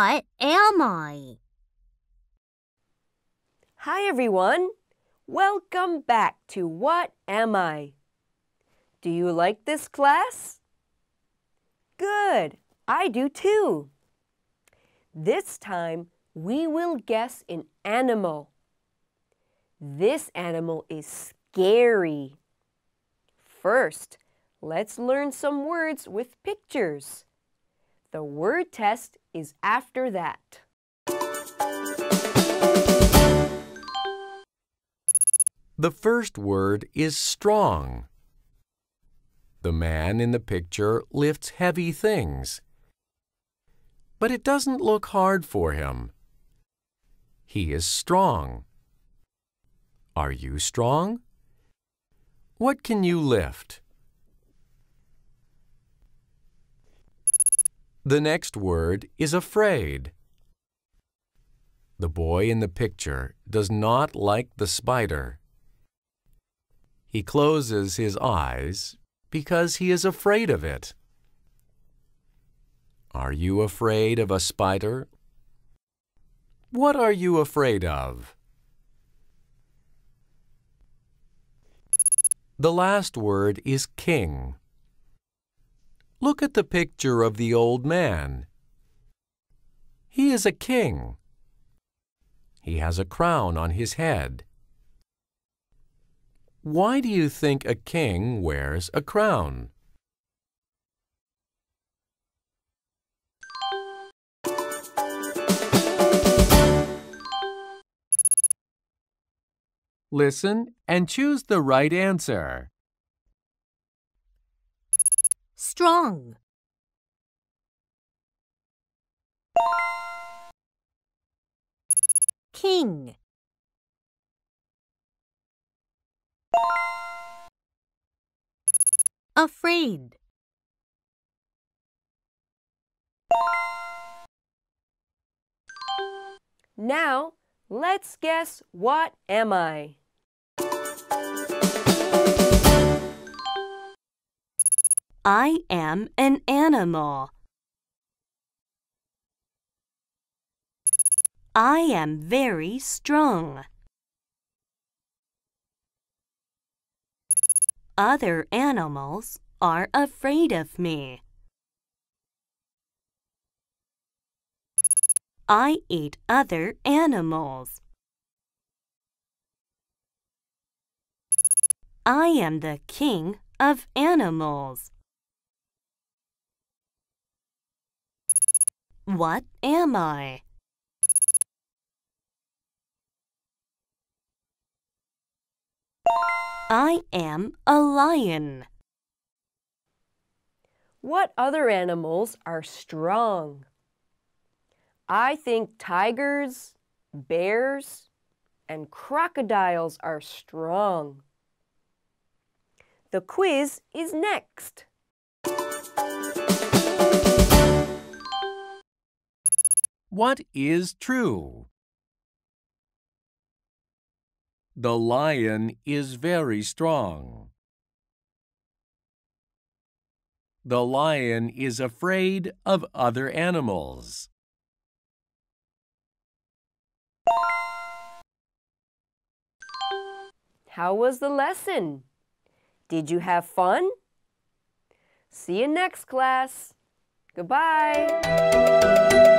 What am I? Hi, everyone. Welcome back to What Am I? Do you like this class? Good. I do too. This time, we will guess an animal. This animal is scary. First, let's learn some words with pictures. The word test is after that. The first word is strong. The man in the picture lifts heavy things, but it doesn't look hard for him. He is strong. Are you strong? What can you lift? The next word is afraid. The boy in the picture does not like the spider. He closes his eyes because he is afraid of it. Are you afraid of a spider? What are you afraid of? The last word is king. Look at the picture of the old man. He is a king. He has a crown on his head. Why do you think a king wears a crown? Listen and choose the right answer. Strong. King. Afraid. Now, let's guess what am I? I am an animal. I am very strong. Other animals are afraid of me. I eat other animals. I am the king of animals. What am I? I am a lion. What other animals are strong? I think tigers, bears, and crocodiles are strong. The quiz is next. What is true? The lion is very strong. The lion is afraid of other animals. How was the lesson? Did you have fun? See you next class. Goodbye.